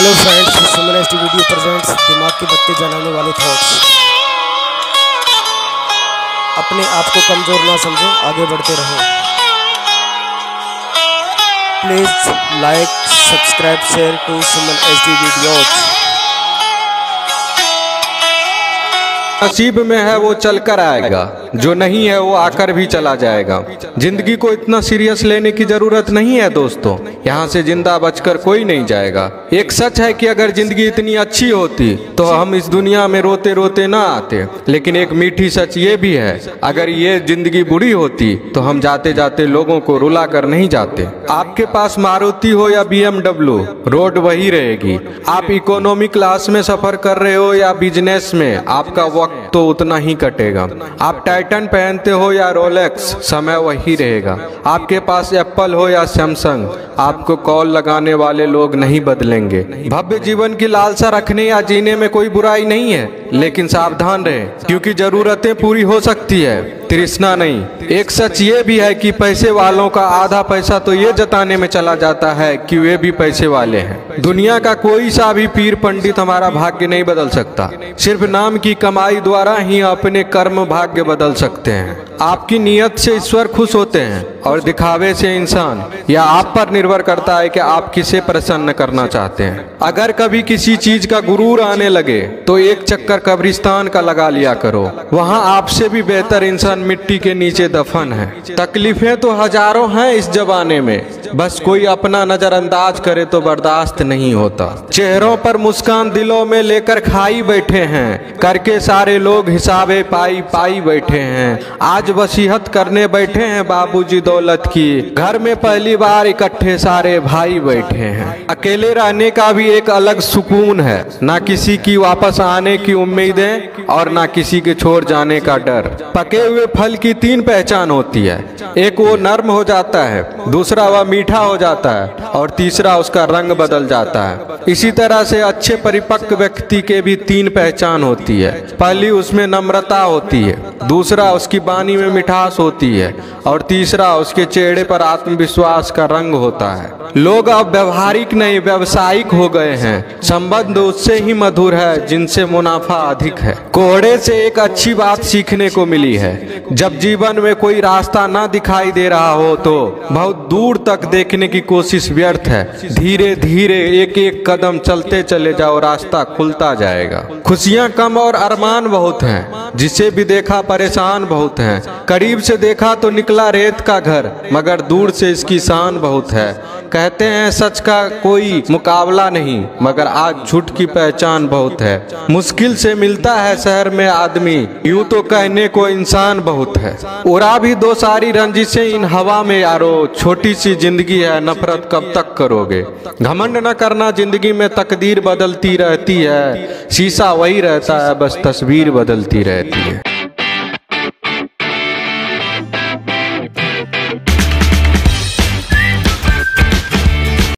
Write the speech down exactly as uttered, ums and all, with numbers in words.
Hello friends, Suman SD video presents दिमाग के बत्ते जलाने वाले थॉट्स। अपने आप को कमज़ोर ना समझो, आगे बढ़ते रहो। Please like, subscribe, share to Suman SD videos. नसीब में है वो चल कर आएगा, जो नहीं है वो आकर भी चला जाएगा। जिंदगी को इतना सीरियस लेने की जरूरत नहीं है दोस्तों, यहाँ से जिंदा बचकर कोई नहीं जाएगा। एक सच है कि अगर जिंदगी इतनी अच्छी होती तो हम इस दुनिया में रोते रोते ना आते, लेकिन एक मीठी सच ये भी है, अगर ये जिंदगी बुरी होती तो हम जाते जाते लोगों को रुला कर नहीं जाते। आपके पास मारुति हो या बी एम डब्ल्यू, रोड वही रहेगी। आप इकोनॉमी क्लास में सफर कर रहे हो या बिजनेस में, आपका वक्त तो उतना ही कटेगा। आप टाइटन पहनते हो या रोलेक्स, समय वही रहेगा। आपके पास एप्पल हो या सैमसंग, आपको कॉल लगाने वाले लोग नहीं बदलेंगे। भव्य जीवन की लालसा रखने या जीने में कोई बुराई नहीं है, लेकिन सावधान रहे क्योंकि जरूरतें पूरी हो सकती है, तृष्णा नहीं। एक सच ये भी है कि पैसे वालों का आधा पैसा तो ये जताने में चला जाता है कि वे भी पैसे वाले हैं। दुनिया का कोई सा भी पीर पंडित हमारा भाग्य नहीं बदल सकता, सिर्फ नाम की कमाई द्वारा ही अपने कर्म भाग्य बदल सकते हैं। आपकी नियत से ईश्वर खुश होते हैं और दिखावे से इंसान, या आप पर निर्भर करता है कि आप किसे प्रसन्न करना चाहते हैं। अगर कभी किसी चीज का गुरूर आने लगे तो एक चक्कर कब्रिस्तान का लगा लिया करो, वहाँ आपसे भी बेहतर इंसान मिट्टी के नीचे दफन है। तकलीफें तो हजारों हैं इस जमाने में, बस कोई अपना नजरअंदाज करे तो बर्दाश्त नहीं होता। चेहरों पर मुस्कान दिलों में लेकर खाई बैठे हैं, करके सारे लोग हिसाबे पाई पाई बैठे हैं। आज वसीहत करने बैठे हैं बाबूजी दौलत की, घर में पहली बार इकट्ठे सारे भाई बैठे हैं। अकेले रहने का भी एक अलग सुकून है, ना किसी की वापस आने की उम्मीदें और ना किसी के छोड़ जाने का डर। पके हुए फल की तीन पहचान होती है, एक वो नर्म हो जाता है, दूसरा वह मीठा हो जाता है और तीसरा उसका रंग बदल जाता है। इसी तरह से अच्छे परिपक्व व्यक्ति के भी तीन पहचान होती है, पहली उसमें नम्रता होती है, दूसरा उसकी वाणी में मिठास होती है और तीसरा उसके चेहरे पर आत्मविश्वास का रंग होता है। लोग अब व्यवहारिक नहीं व्यावसायिक हो गए हैं, संबंध उससे ही मधुर है जिनसे मुनाफा अधिक है। कोहरे से एक अच्छी बात सीखने को मिली है, जब जीवन में कोई रास्ता ना दिखाई दे रहा हो तो बहुत दूर तक देखने की कोशिश व्यर्थ है, धीरे धीरे एक एक कदम चलते चले जाओ, रास्ता खुलता जाएगा। खुशियाँ कम और अरमान बहुत हैं, जिसे भी देखा परेशान बहुत हैं। करीब से देखा तो निकला रेत का घर, मगर दूर से इसकी शान बहुत है। कहते हैं सच का कोई मुकाबला नहीं, मगर आज झूठ की पहचान बहुत है। मुश्किल से मिलता है शहर में आदमी, यूं तो कहने को इंसान बहुत है। उड़ा भी दो सारी रंजिशें इन हवा में यारो, छोटी सी जिंदगी है नफरत कब तक करोगे। घमंड न करना, जिंदगी में तकदीर बदलती रहती है, शीशा वही रहता है बस तस्वीर बदलती रहती है।